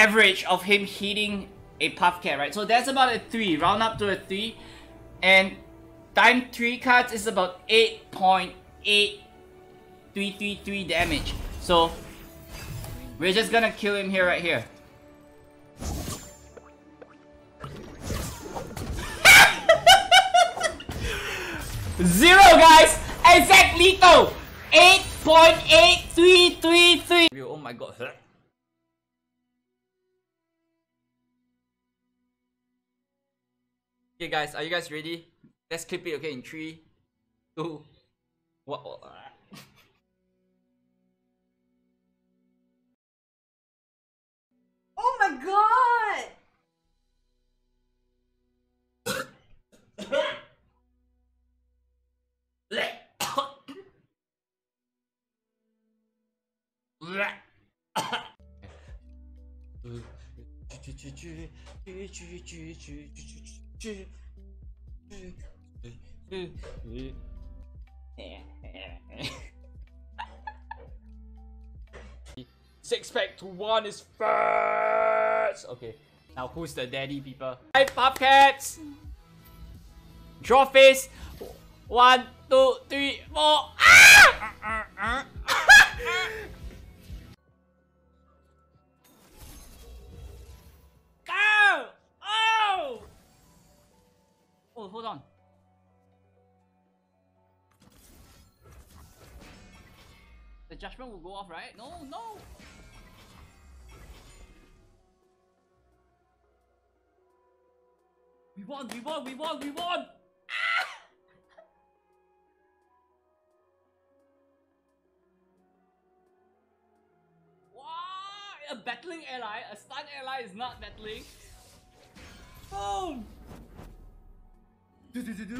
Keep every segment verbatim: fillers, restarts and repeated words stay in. average of him hitting a PUFFCAPS, right? So that's about a three, round up to a three, and time three cards is about eight point eight three three three damage. So we're just gonna kill him here, right here. Zero, guys! Exactly, though! eight point eight three three three! Oh my god. Okay, guys, are you guys ready? Let's clip it, okay, in three, two, what? Oh my god! Six pack to one is first. Okay, now who's the daddy, people? Hi, PUFFCAPS. Draw face. One, two, three, four. Ah! Go! Oh! Oh, hold on. The judgment will go off, right? No, no. We won! We won! We won! We won! A battling ally, a stun ally is not battling. Boom! Do do do do.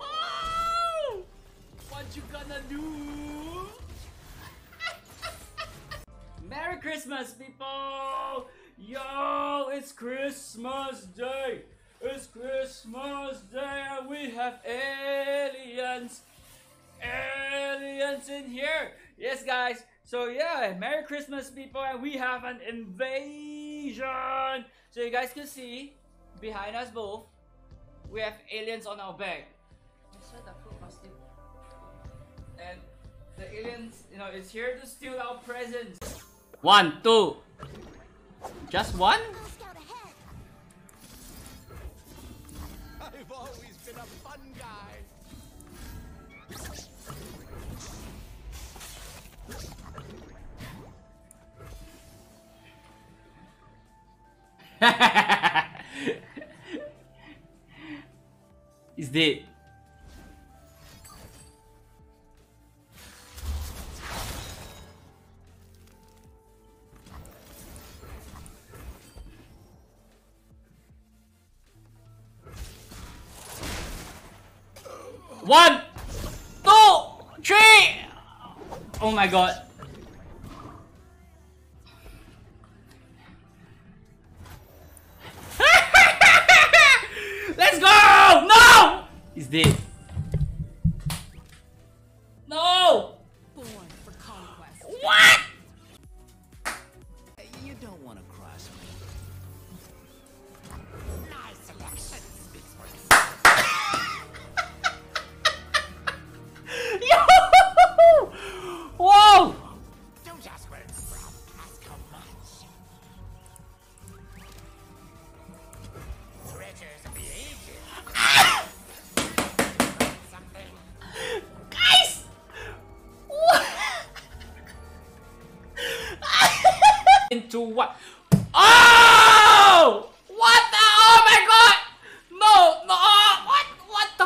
Oh! What you gonna do? Merry Christmas, people! Yo, it's Christmas Day. It's Christmas Day and we have aliens, aliens in here. Yes, guys. So yeah, Merry Christmas, people, and we have an invasion. So you guys can see behind us both, we have aliens on our back. And the aliens, you know, is here to steal our presents. One, two, just one. I've always been a fun guy. Is dead. One, two, three! Oh my god. Let's go! No! He's dead. No! Born for conquest. What? You don't want to cross me. Nice selection. Into what? Oh! What the? Oh my god! No! No! Oh, what? What the?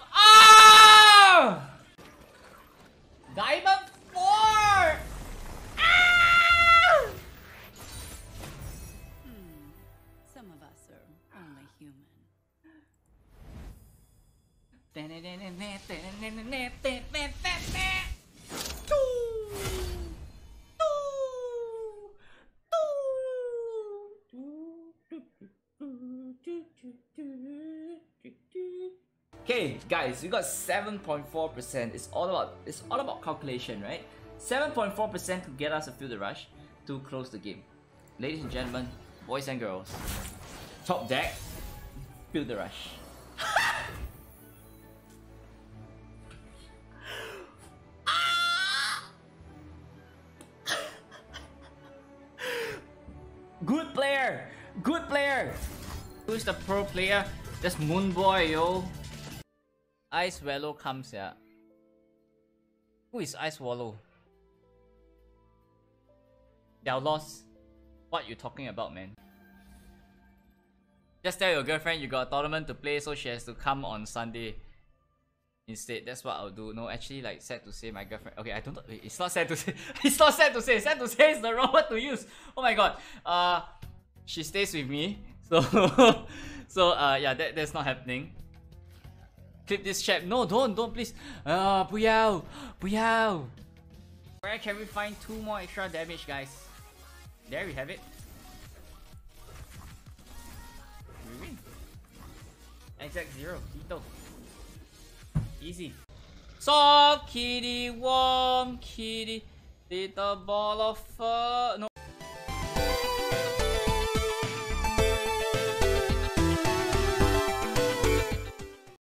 Ah! Oh! Diamond four! Ah! Hmm. Some of us are only human. Okay, guys, we got seven point four percent. It's all about it's all about calculation, right? seven point four percent could get us a field of rush to close the game. Ladies and gentlemen, boys and girls, top deck, field of rush. Good player, good player. Who's the pro player? That's Moonboy, yo. Ice Wallow comes here. Who is Ice Wallow? They're lost. What you talking about, man? Just tell your girlfriend you got a tournament to play, so she has to come on Sunday instead. That's what I'll do. No, actually, like, sad to say, my girlfriend. Okay, I don't. Wait, it's not sad to say. It's not sad to say. Sad to say is the wrong word to use. Oh my god. Uh, she stays with me. So, so uh, yeah, that, that's not happening. Clip this chap. No, don't, don't, please. Ah, uh, buyao, buyao. Where can we find two more extra damage, guys? There we have it. We win. Exact zero. Tito. Easy. Soft kitty, warm kitty, little ball of fur. No.